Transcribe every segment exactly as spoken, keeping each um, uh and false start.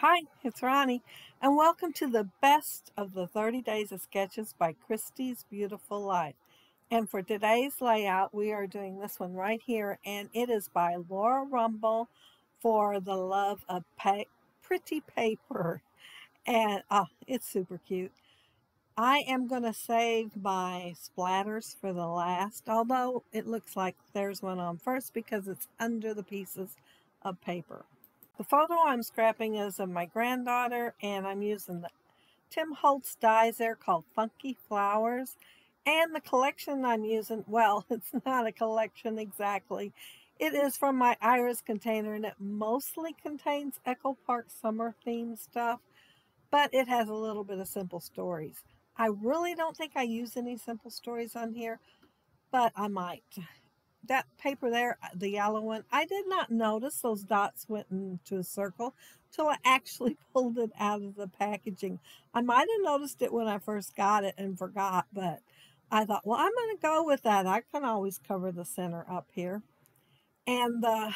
Hi, it's Ronnie, and welcome to the best of the thirty days of sketches by Christie's Beautiful Life. And for today's layout, we are doing this one right here, and it is by Laura Rumble for the Love of Pretty Paper. And oh, it's super cute. I am going to save my splatters for the last, although it looks like there's one on first because it's under the pieces of paper. The photo I'm scrapping is of my granddaughter, and I'm using the Tim Holtz dies there called Funky Flowers. And the collection I'm using, well, it's not a collection exactly. It is from my iris container, and it mostly contains Echo Park summer theme stuff, but it has a little bit of Simple Stories. I really don't think I use any Simple Stories on here, but I might. That paper there, the yellow one, I did not notice those dots went into a circle till I actually pulled it out of the packaging. I might have noticed it when I first got it and forgot, but I thought, well, I'm going to go with that. I can always cover the center up here. And the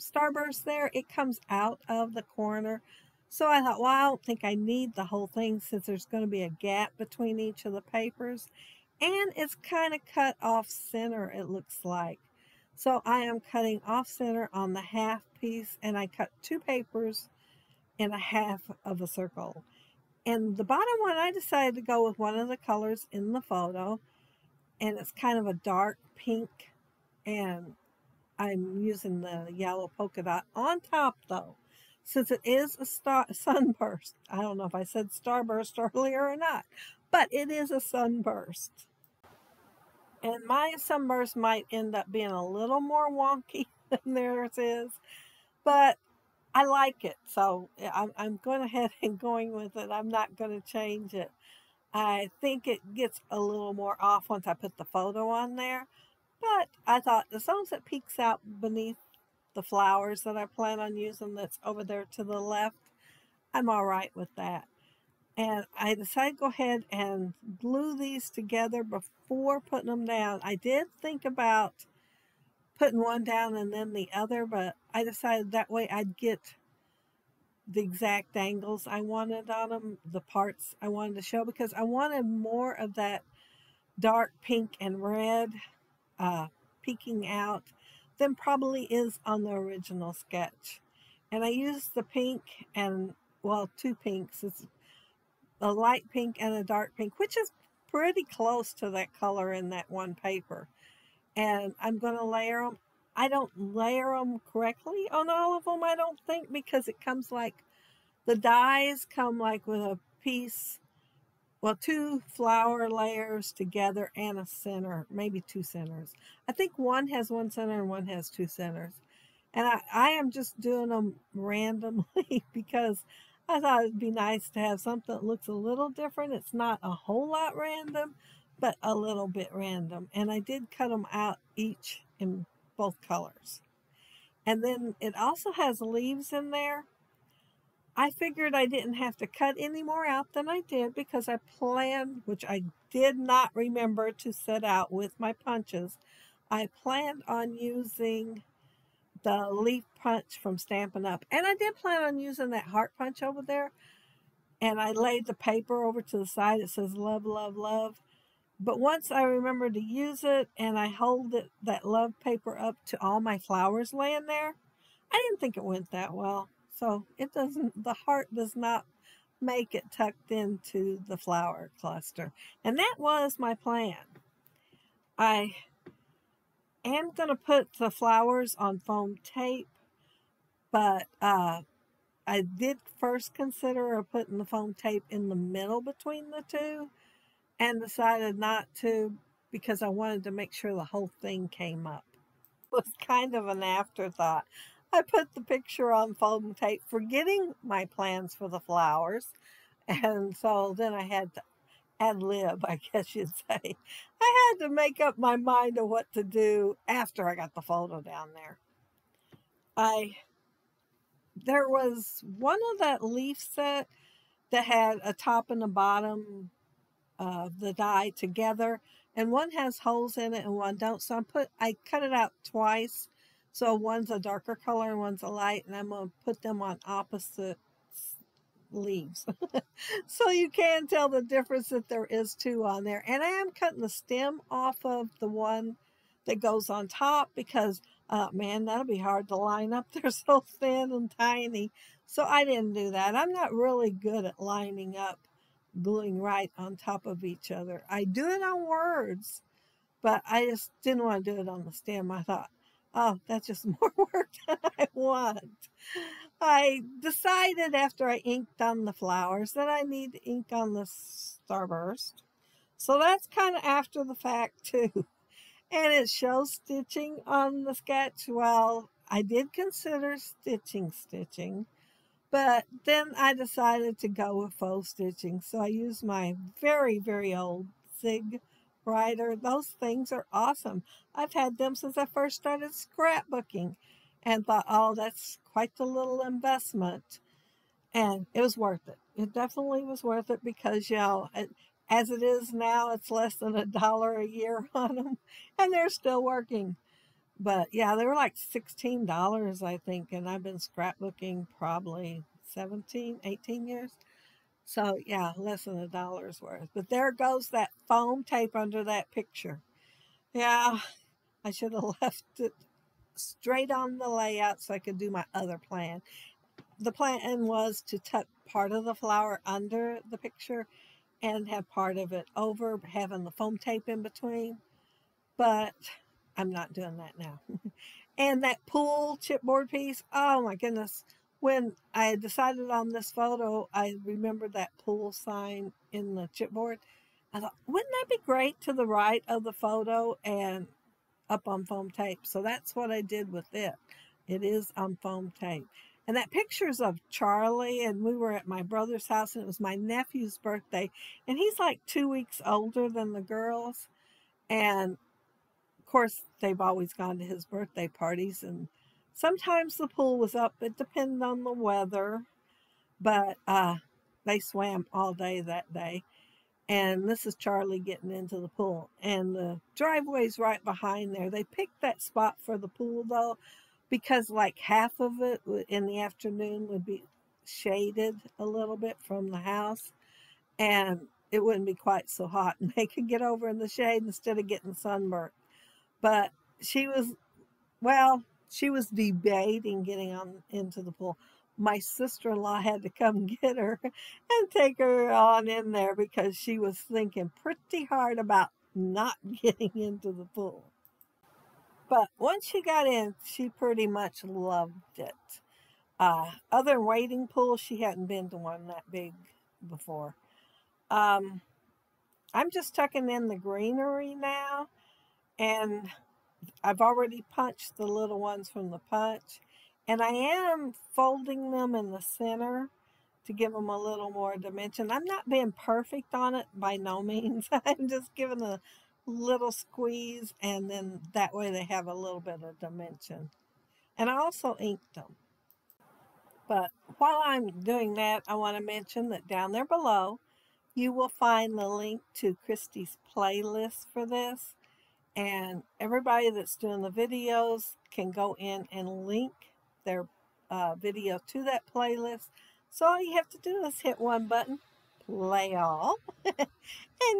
starburst there, it comes out of the corner. So I thought, well, I don't think I need the whole thing since there's going to be a gap between each of the papers. And it's kind of cut off center, it looks like. So I am cutting off center on the half piece, and I cut two papers and a half of a circle. And the bottom one, I decided to go with one of the colors in the photo, and it's kind of a dark pink, and I'm using the yellow polka dot on top though. Since it is a star sunburst, I don't know if I said starburst earlier or not, but it is a sunburst. And my sunburst might end up being a little more wonky than theirs is, but I like it, so I'm, I'm going ahead and going with it. I'm not going to change it. I think it gets a little more off once I put the photo on there, but I thought as long as it peeks out beneath the flowers that I plan on using that's over there to the left, I'm all right with that. And I decided to go ahead and glue these together before putting them down. I did think about putting one down and then the other, but I decided that way I'd get the exact angles I wanted on them, the parts I wanted to show, because I wanted more of that dark pink and red uh, peeking out than probably is on the original sketch. And I used the pink and, well, two pinks. It's a light pink and a dark pink, which is pretty close to that color in that one paper. And I'm going to layer them. I don't layer them correctly on all of them, I don't think, because it comes like, the dies come like with a piece, well, two flower layers together and a center, maybe two centers. I think one has one center and one has two centers. And I, I am just doing them randomly because I thought it'd be nice to have something that looks a little different. It's not a whole lot random, but a little bit random. And I did cut them out each in both colors. And then it also has leaves in there. I figured I didn't have to cut any more out than I did because I planned, which I did not remember to set out with my punches. I planned on using the leaf punch from Stampin' Up! And I did plan on using that heart punch over there. And I laid the paper over to the side. It says love, love, love. But once I remembered to use it and I hold it, that love paper up to all my flowers laying there, I didn't think it went that well. So it doesn't, the heart does not make it tucked into the flower cluster. And that was my plan. I am going to put the flowers on foam tape, but uh, I did first consider putting the foam tape in the middle between the two, and decided not to because I wanted to make sure the whole thing came up. It was kind of an afterthought. I put the picture on foam tape forgetting my plans for the flowers. And so then I had to ad lib, I guess you'd say. I had to make up my mind of what to do after I got the photo down there. I, there was one of that leaf set that had a top and a bottom of the die together, and one has holes in it and one don't, so I put I cut it out twice So one's a darker color, one's a light, and I'm going to put them on opposite leaves. So you can tell the difference that there is two on there. And I am cutting the stem off of the one that goes on top because, uh, man, that'll be hard to line up. They're so thin and tiny. So I didn't do that. I'm not really good at lining up, gluing right on top of each other. I do it on words, but I just didn't want to do it on the stem. I thought, oh, that's just more work than I want. I decided after I inked on the flowers that I need to ink on the starburst. So that's kind of after the fact too. And it shows stitching on the sketch. Well, I did consider stitching stitching, but then I decided to go with faux stitching. So I used my very, very old Zig writer. Those things are awesome. I've had them since I first started scrapbooking and thought, oh, that's quite the little investment. And it was worth it. It definitely was worth it because, you know, it, as it is now, it's less than a dollar a year on them and they're still working. But yeah, they were like sixteen dollars, I think. And I've been scrapbooking probably seventeen, eighteen years. So yeah, less than a dollar's worth. But there goes that foam tape under that picture. Yeah, I should have left it straight on the layout so I could do my other plan. The plan was to tuck part of the flower under the picture and have part of it over, having the foam tape in between. But I'm not doing that now. And that pool chipboard piece, oh my goodness. When I decided on this photo, I remembered that pool sign in the chipboard. I thought, wouldn't that be great to the right of the photo and up on foam tape? So that's what I did with it. It is on foam tape. And that picture's of Charlie, and we were at my brother's house, and it was my nephew's birthday. And he's like two weeks older than the girls. And, of course, they've always gone to his birthday parties, and sometimes the pool was up. It depended on the weather, but uh, they swam all day that day. And this is Charlie getting into the pool. And the driveway's right behind there. They picked that spot for the pool, though, because like half of it in the afternoon would be shaded a little bit from the house. And it wouldn't be quite so hot. And they could get over in the shade instead of getting sunburned. But she was, well... she was debating getting on into the pool. My sister-in-law had to come get her and take her on in there because she was thinking pretty hard about not getting into the pool. But once she got in, she pretty much loved it. Uh, other wading pools, she hadn't been to one that big before. Um, I'm just tucking in the greenery now, and I've already punched the little ones from the punch, and I am folding them in the center to give them a little more dimension. I'm not being perfect on it by no means. I'm just giving a little squeeze, and then that way they have a little bit of dimension. And I also inked them. But while I'm doing that, I want to mention that down there below, you will find the link to Christy's playlist for this. And everybody that's doing the videos can go in and link their uh, video to that playlist. So all you have to do is hit one button, play all, and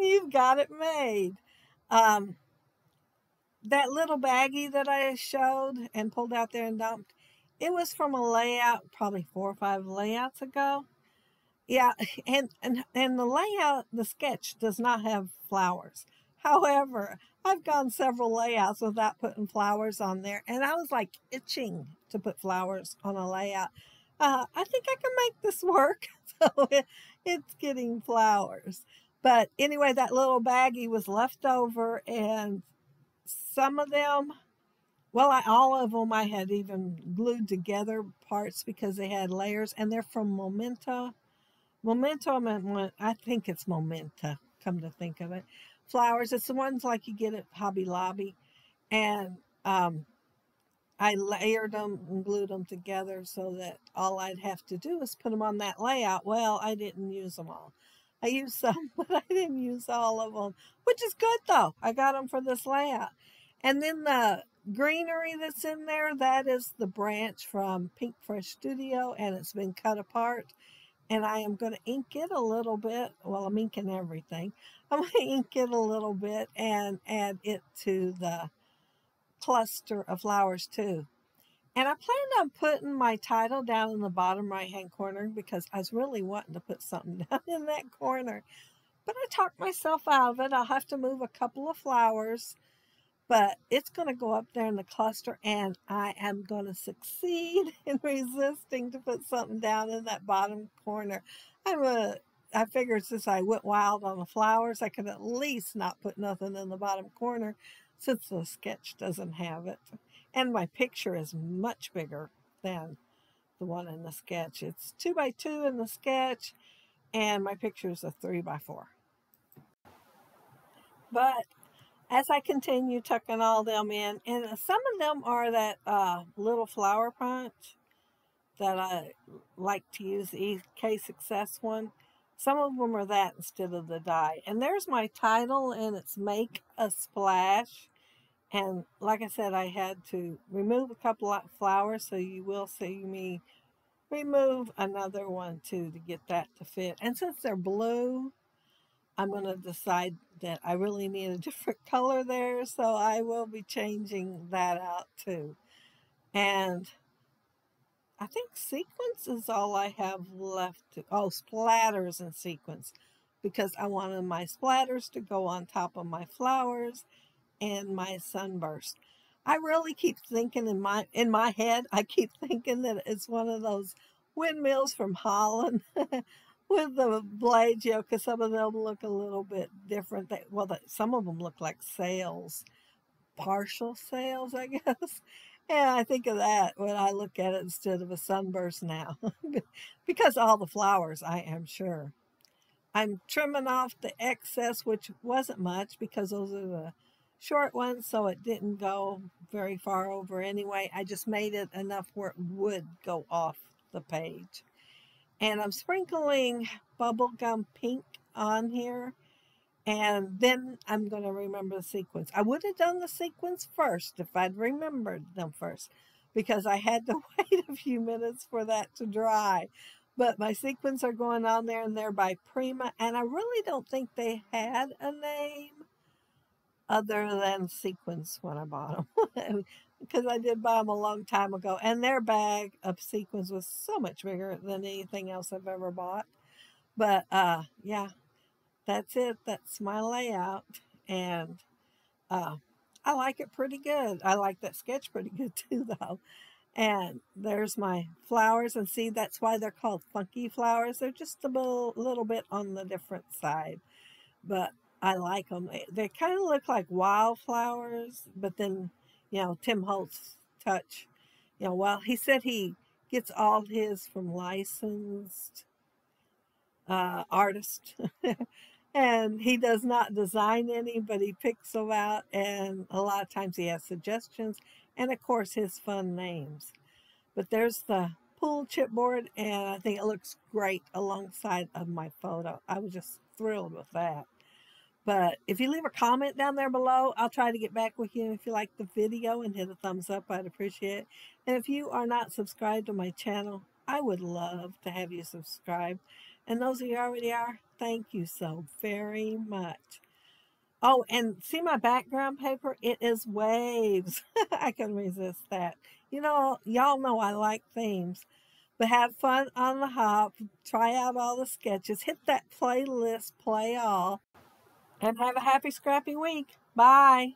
you've got it made. Um, that little baggie that I showed and pulled out there and dumped, it was from a layout probably four or five layouts ago. Yeah, and, and, and the layout, the sketch does not have flowers. However, I've gone several layouts without putting flowers on there, and I was like itching to put flowers on a layout. Uh, I think I can make this work, so it, it's getting flowers. But anyway, that little baggie was left over, and some of them, well, I, all of them I had even glued together parts because they had layers, and they're from Momenta. Momenta, I think it's Momenta, come to think of it. Flowers. It's the ones like you get at Hobby Lobby, and um, I layered them and glued them together so that all I'd have to do is put them on that layout. Well, I didn't use them all. I used some, but I didn't use all of them, which is good though. I got them for this layout. And then the greenery that's in there, that is the branch from Pinkfresh Studio, and it's been cut apart. And I am going to ink it a little bit. Well, I'm inking everything. I'm going to ink it a little bit and add it to the cluster of flowers too. And I planned on putting my title down in the bottom right-hand corner because I was really wanting to put something down in that corner. But I talked myself out of it. I'll have to move a couple of flowers. But it's going to go up there in the cluster, and I am going to succeed in resisting to put something down in that bottom corner. I'm a, I figured since I went wild on the flowers, I could at least not put nothing in the bottom corner since the sketch doesn't have it. And my picture is much bigger than the one in the sketch. It's two by two in the sketch, and my picture is a three by four. But as I continue tucking all them in, and some of them are that uh, little flower punch that I like to use, the E K Success one. Some of them are that instead of the die. And there's my title, and it's Make a Splash. And like I said, I had to remove a couple of flowers, so you will see me remove another one too to get that to fit. And since they're blue, I'm going to decide that I really need a different color there, so I will be changing that out too. And I think sequence is all I have left to, oh, splatters and sequence, because I wanted my splatters to go on top of my flowers and my sunburst. I really keep thinking in my in my head, I keep thinking that it's one of those windmills from Holland. With the blades, you know, because some of them look a little bit different. They, well, the, some of them look like sails, partial sails, I guess. And I think of that when I look at it instead of a sunburst now. Because all the flowers, I am sure. I'm trimming off the excess, which wasn't much because those are the short ones, so it didn't go very far over anyway. I just made it enough where it would go off the page. And I'm sprinkling bubblegum pink on here. And then I'm going to remember the sequence. I would have done the sequence first if I'd remembered them first, because I had to wait a few minutes for that to dry. But my sequins are going on there, and they're by Prima. And I really don't think they had a name other than sequins when I bought them. Because I did buy them a long time ago. And their bag of sequins was so much bigger than anything else I've ever bought. But, uh, yeah, that's it. That's my layout. And uh, I like it pretty good. I like that sketch pretty good, too, though. And there's my flowers. And see, that's why they're called funky flowers. They're just a little, little bit on the different side. But I like them. They, they kind of look like wildflowers, but then, you know, Tim Holtz touch. You know, well, he said he gets all his from licensed uh, artists. And he does not design any, but he picks them out. And a lot of times he has suggestions. And, of course, his fun names. But there's the pool chipboard. And I think it looks great alongside of my photo. I was just thrilled with that. But if you leave a comment down there below, I'll try to get back with you. If you like the video and hit a thumbs up, I'd appreciate it. And if you are not subscribed to my channel, I would love to have you subscribe. And those of you who already are, thank you so very much. Oh, and see my background paper? It is waves. I can resist that. You know, y'all know I like themes. But have fun on the hop. Try out all the sketches. Hit that playlist, play all. And have a happy, scrappy week. Bye.